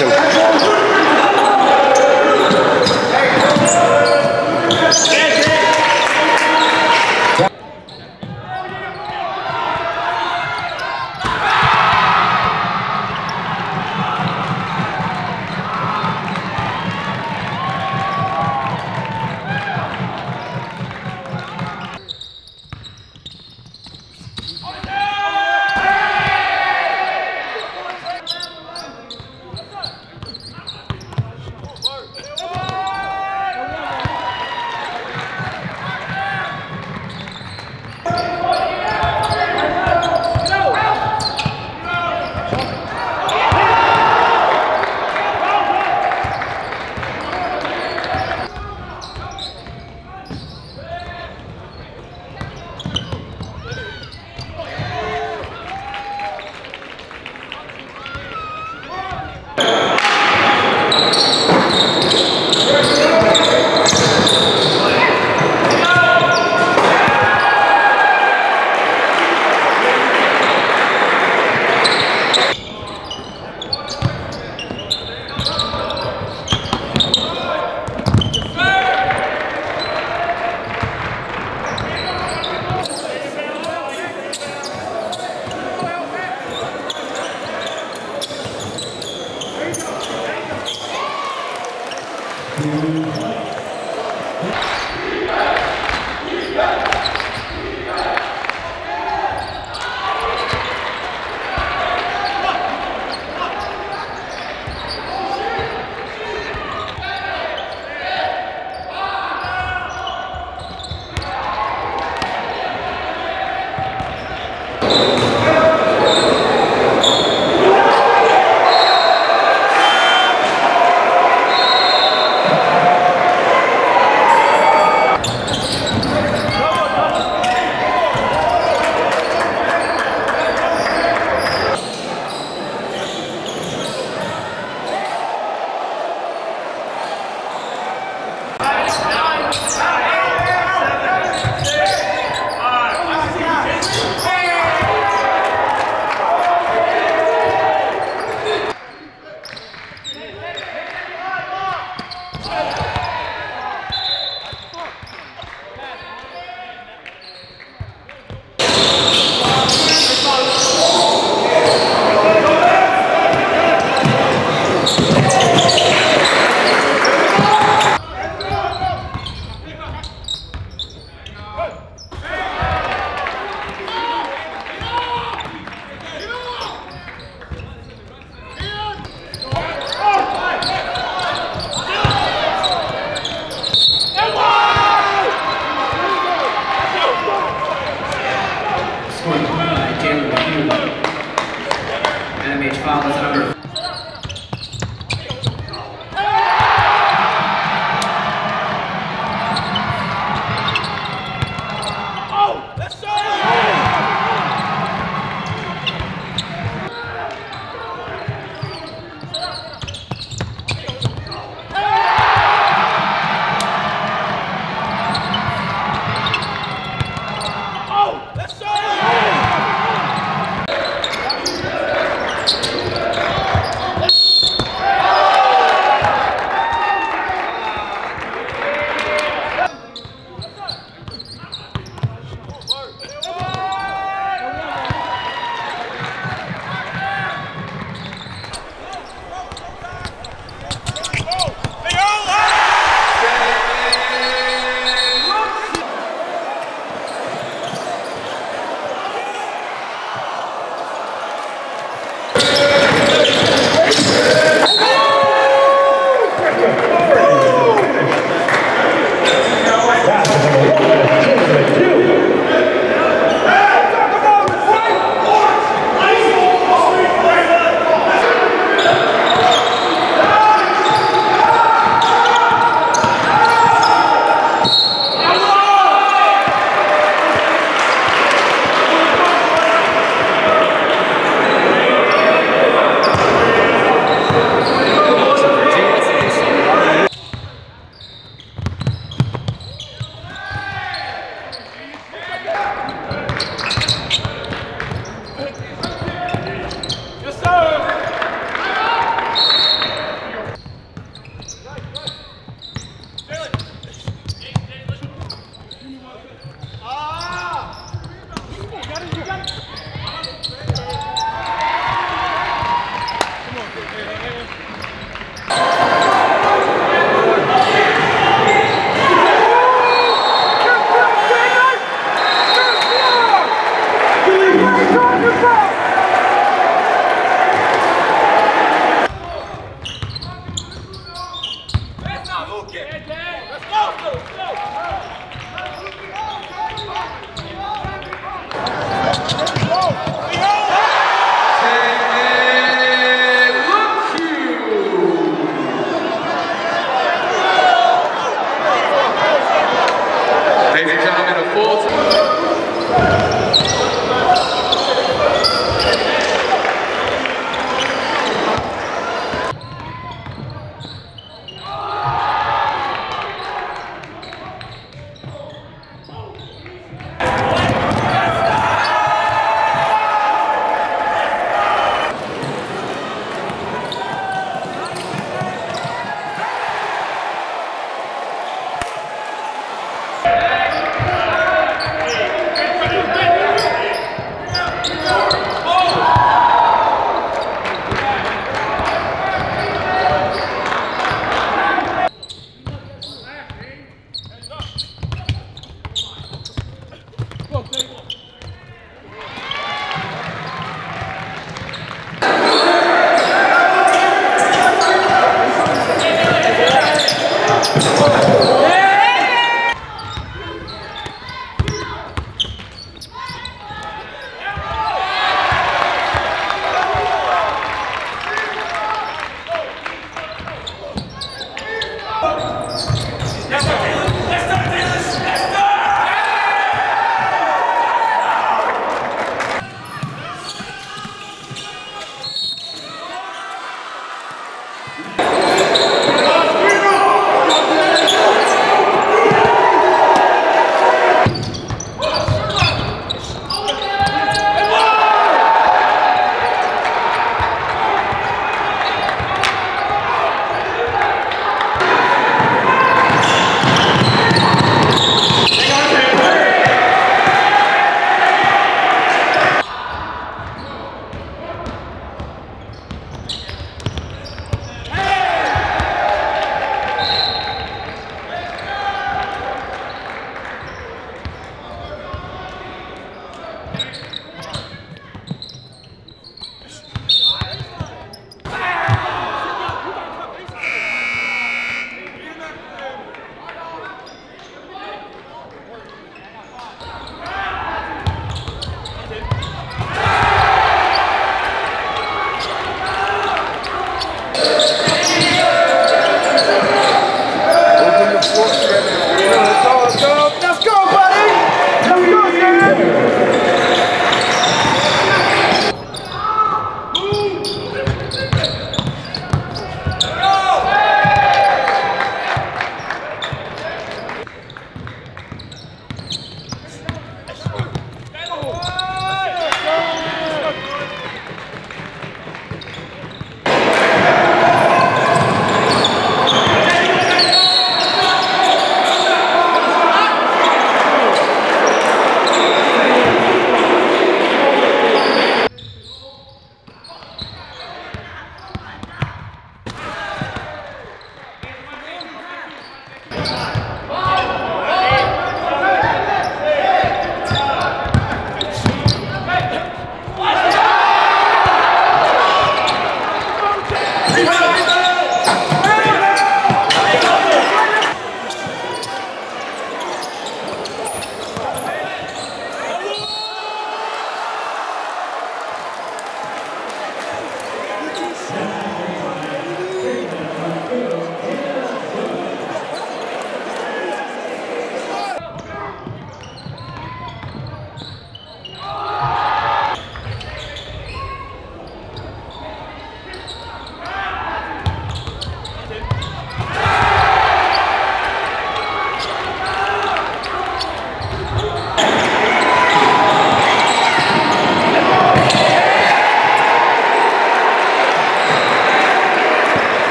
action. Let's go!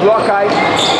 Bloca aí.